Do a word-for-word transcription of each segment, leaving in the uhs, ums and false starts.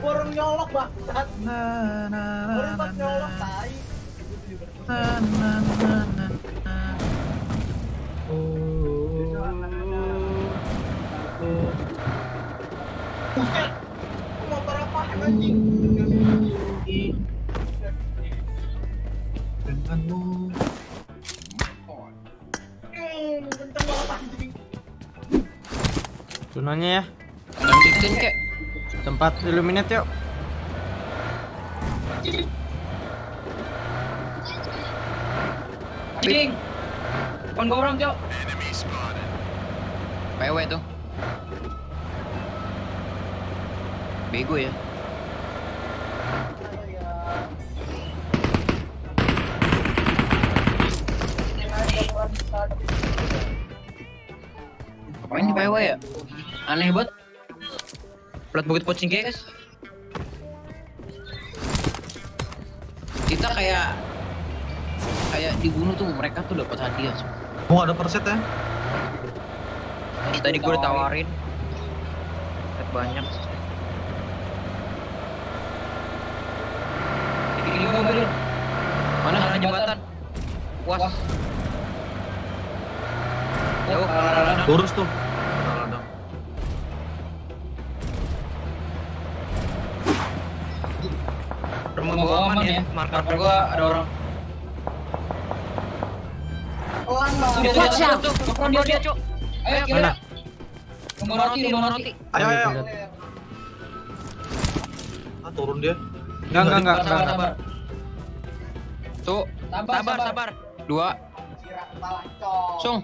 Borong nyolok bangsat. Borong nyolok tai. Buset. Motor apa anjing? Denganmu. Tunanya ya. Bikin kek. Tempat illuminate yuk. Ding. Kon gorong, Cok. P W tuh. Bego ya. Apa ini P W ya? Aneh banget. Pelat bukit pocing guys. Kita kayak kayak dibunuh tuh, mereka tuh dapat hadiah. Oh, ada perset ya? Tadi gue ditawarin perset banyak. Ini mobil mana? Arah jembatan. Puas. Jauh lurus tuh. Rumah gua aman ya. Marker gua ada orang. Oh, watch out. Dia dia, Cok. Ayo kita. Rumah roti, rumah roti. Ayo ayo. Ah, turun dia. Enggak enggak enggak enggak. Tuh, sabar sabar. Dua. Sung.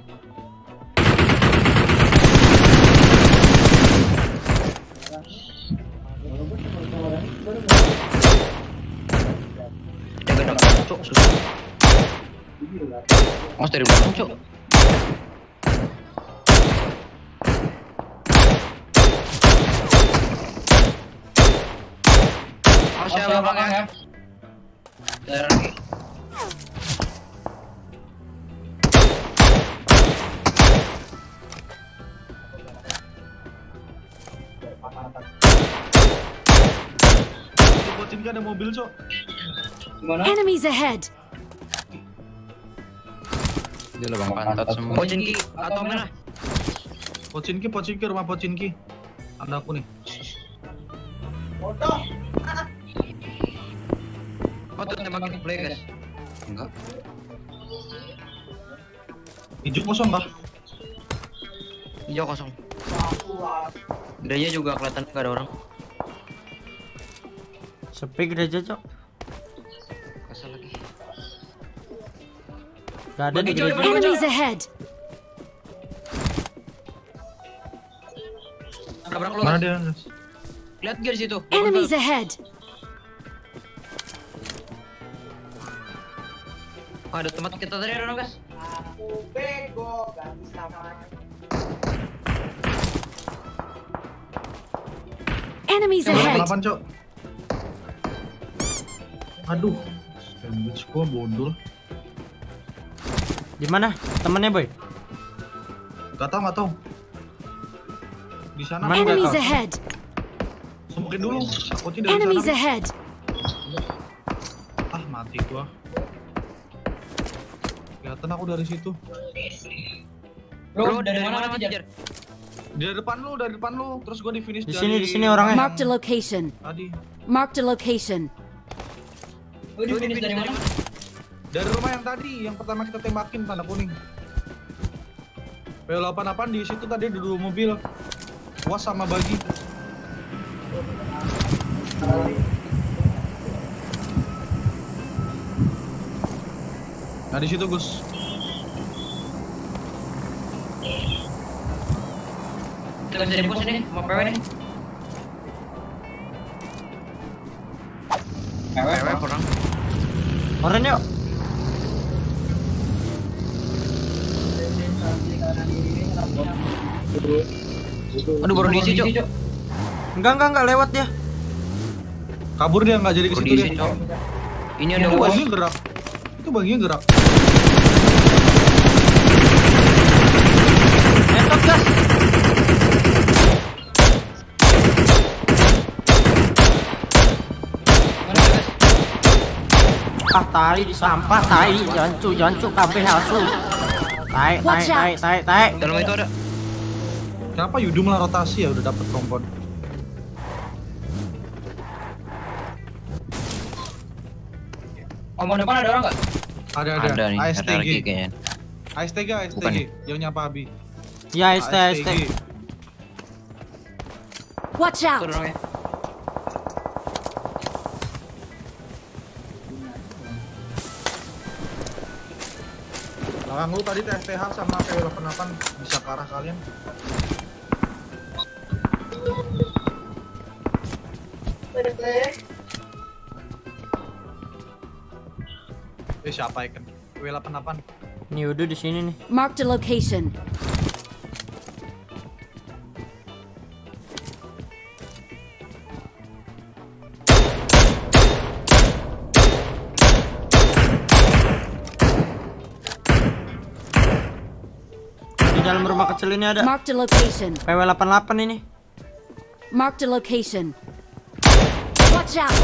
Mas dari belakang, Cok. Awas ya belakang ya. Ini ada mobil, Cok. Enemies ahead. Dia lubang pantat semua. Pocinki atau mana? Pocinki, Pocinki, rumah Pocinki. Ada aku nih. Foto. Foto tembak play, guys. Enggak. Hijau kosong, Mbak. Hijau kosong. Gedenya juga kelihatan enggak ada orang. Sepi gereja, Cok. Kesel lagi. Gak ada di gereja. Enemies ahead. Tabrak lu. Mana dia? Lihat gear situ. Enemies ahead. Ada tempat kita tadi ada orang, guys. Aku bego, gak bisa main. Enemies ahead. delapan, Cok. Aduh, sandwich gua bodol. Di mana temennya, Boy? Gak tau, gak tau. Di sana. Enemies ahead. Semokin dulu. Takutnya dari enemies sana. Ahead. Ah, mati gua. Kelihatan aku dari situ. Bro, dari mana lagi, Jer? Di depan lu, dari depan lu. Terus gua di finish di sini, dari... di sini orangnya. Mark the location. Tadi. Mark the location. Oh, di finish dari mana? Dari rumah yang tadi, yang pertama kita tembakin tanda kuning. P delapan delapan di situ tadi ada dua mobil. Was sama bagi. Nah, di situ, Gus. Kita bisa dipus ini, mau P W nih. P W kurang. Orang yuk. Aduh, baru diisi, Cok. Enggak, enggak, enggak lewat dia. Kabur dia, enggak jadi ke situ dia. Ini ada bagian gerak. Itu bagian gerak. Entok, gas. sampah tai, di sampah tai, jancu jancu kabeh asu. Tai tai tai tai tai. Dalam itu ada. Kenapa Yudu malah rotasi ya, udah dapat kompon. Kompon depan ada orang enggak? Ada ada. Ada nih, ada lagi kayaknya. A S T G, A S T G. Yang nyapa Abi. Ya, A S T G, A S T G. Watch out. Larang lu tadi T S T H sama P W delapan puluh delapan bisa ke arah kalian. Eh, siapa ikan? P W delapan puluh delapan. Nih udah di sini nih. Mark the location. Dalam rumah kecil ini ada. Mark the location. P W delapan puluh delapan ini. Mark the location. Watch out.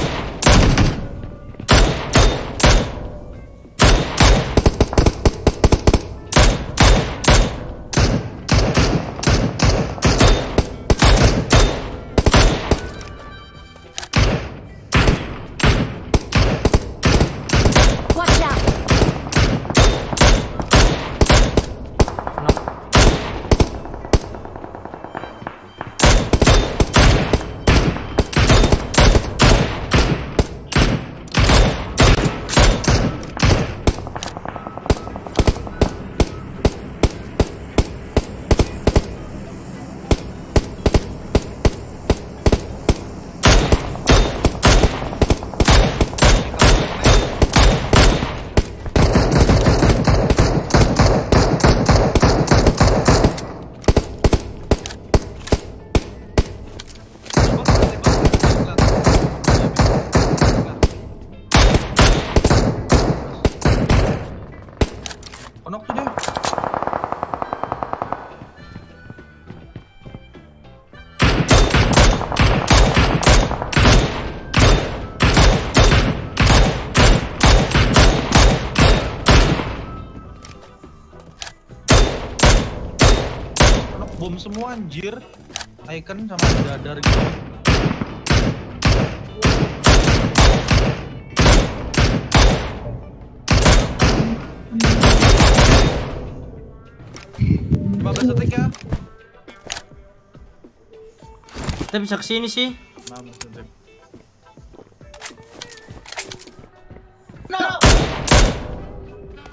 Bom semua anjir, Icon sama dadar gitu. lima belas detik ya. Kita bisa kesini sih. lima belas detik. No.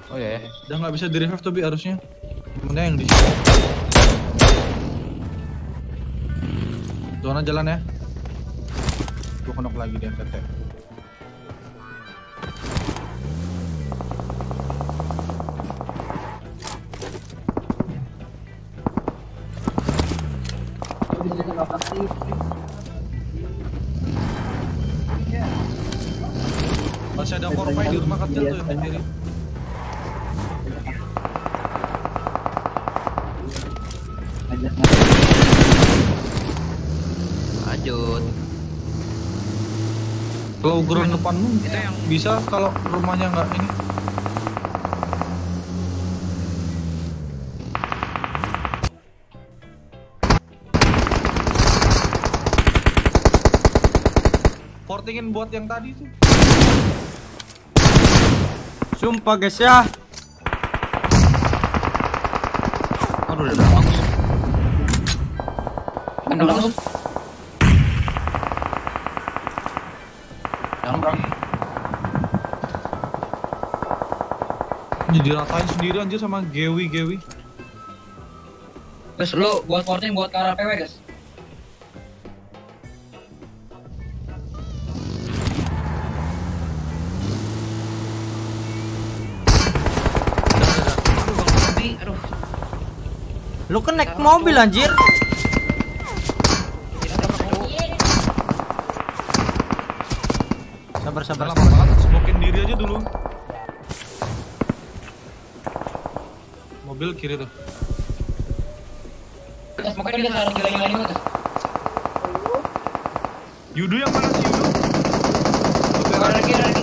Oh ya, yeah. Udah nggak bisa di-revive tuh Bi harusnya. Mana yang di zona jalan ya, gue kenok lagi di M T T. Masih ada korban di rumah kecil tuh yang sendiri. Kalau ukuran depan pun yang bisa kalau rumahnya nggak ini. Portingin buat yang tadi tuh. Sumpah guys ya. Aduh udah bagus. Aduh. Diratain sendiri anjir sama Gewi Gewi. Guys, lu buat porting buat ke arah P W, guys. Aduh. Lu kan naik mobil anjir. Sabar sabar. Smokin diri aja dulu. Mobil kiri tuh. Semoga dia harus gila-gilain tuh. Yudu yang mana sih Yudu? Lagi lagi.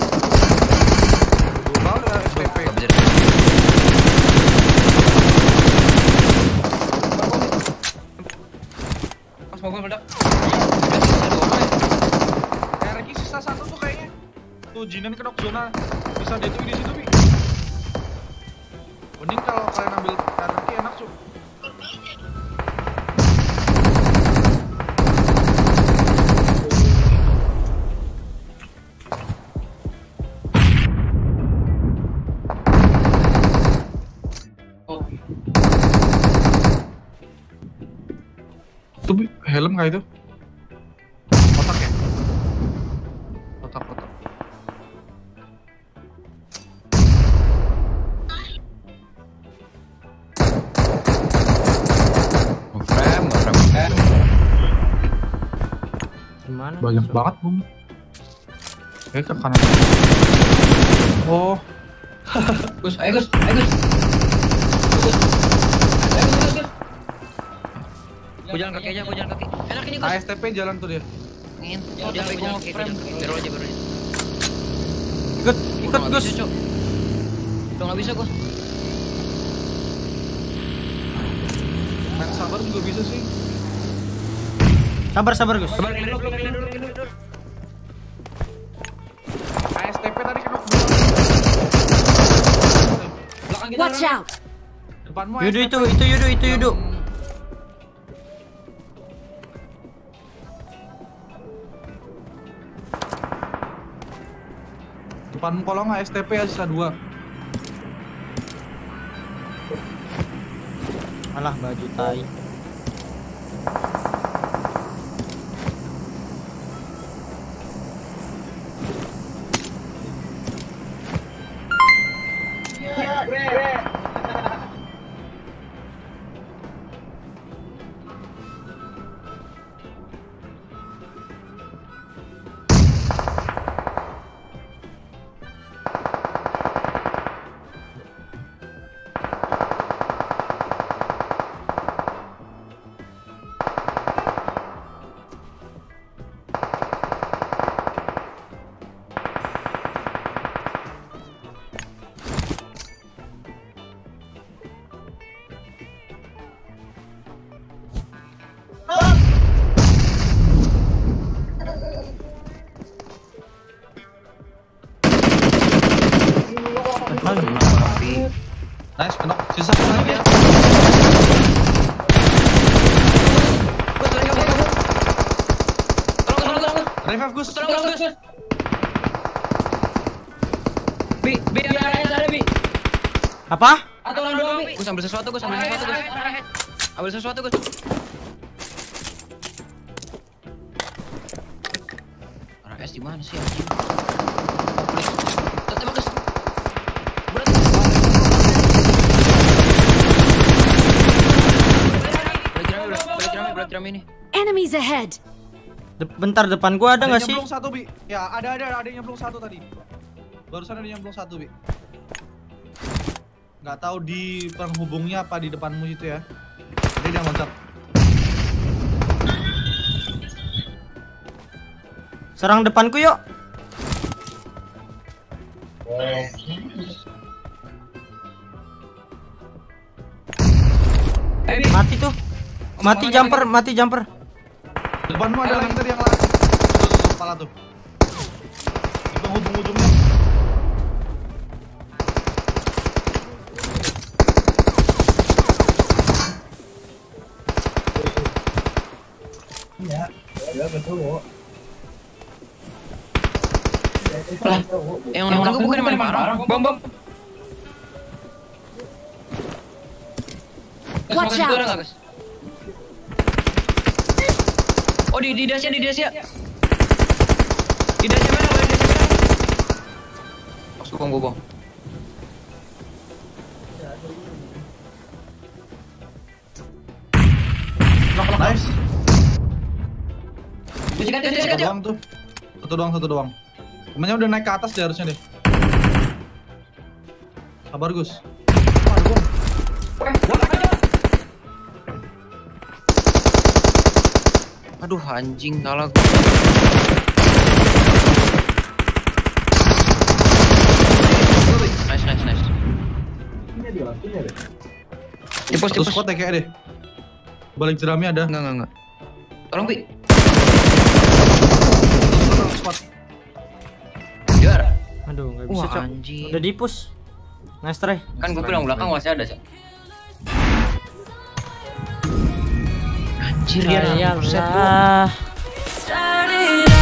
tuh Jinan kenok zona bisa dia tuh di situ bi. Mending kalau kalian ambil kanan enak su. Itu helm kayak itu? Kotak ya? Kotak-kotak. Ngeframe, ngeframe. Gimana? Banyak so? Banget, Bung. Eh, ke kanan. Oh. Gus, ayo Gus, ayo Gus. Aku jalan kaki aja, aku jalan kaki. Enak ini Gus. A S T P jalan tuh dia. Ngin. Ya udah aku jalan kaki. Baru aja, baru aja. Ikut, ikut Gus. Udah nggak bisa Gus. Main sabar juga bisa sih. Sabar, sabar Gus. Sabar, dulu, dulu, dulu, dulu. A S T P tadi kena. Belakang kita. Watch out. Depanmu. Yudu itu, itu Yudu, itu Yudu. Depanmu kalau nggak S T P ya sisa dua. Alah baju tai. Nice, kenok. Sisa kenok ya. Gus, tolong kamu, kamu. Tolong, tolong, tolong. Revive Gus, tolong, tolong Gus. Bi, Bi, ada Bi. Apa? Atau orang doang Bi. Gus, ambil sesuatu Gus, ambil sesuatu Gus. Ambil sesuatu Gus. Orang S di mana sih? Enemies ahead. De bentar depan gua ada nggak sih? Nyemplung satu Bi. Ya ada ada ada nyemplung satu tadi. Barusan ada nyemplung satu Bi. Nggak tahu di penghubungnya apa di depanmu itu ya. Jadi dia loncat. Serang depanku yuk. Oh. Mati tuh. Mati jumper, mati jumper. Depanmu ada lagi tadi yang lari. Tuh, kepala tuh. Itu ujung-ujungnya. Ya, ya betul kok. Eh, orang bukan main parah. Bom, bom. Watch out. Oh di di dasnya di dasnya. Di dasnya mana? Di dasnya mana? Pas gua bobong. Lock lock guys. Disikat disikat doang tuh. Satu doang satu doang. Temennya udah naik ke atas deh harusnya deh. Sabar Gus. Aduh anjing salah gua. Nice nice nice. Ini dia, ini dia. Ini pos pos kota kayak deh. Balik jerami ada. Enggak enggak enggak. Tolong Pi. Spot. Juara. Wah Cok. Anjir. Udah di-push. Nice try. Kan gue bilang belakang masih ada, Cok. Anjir ya. Lah.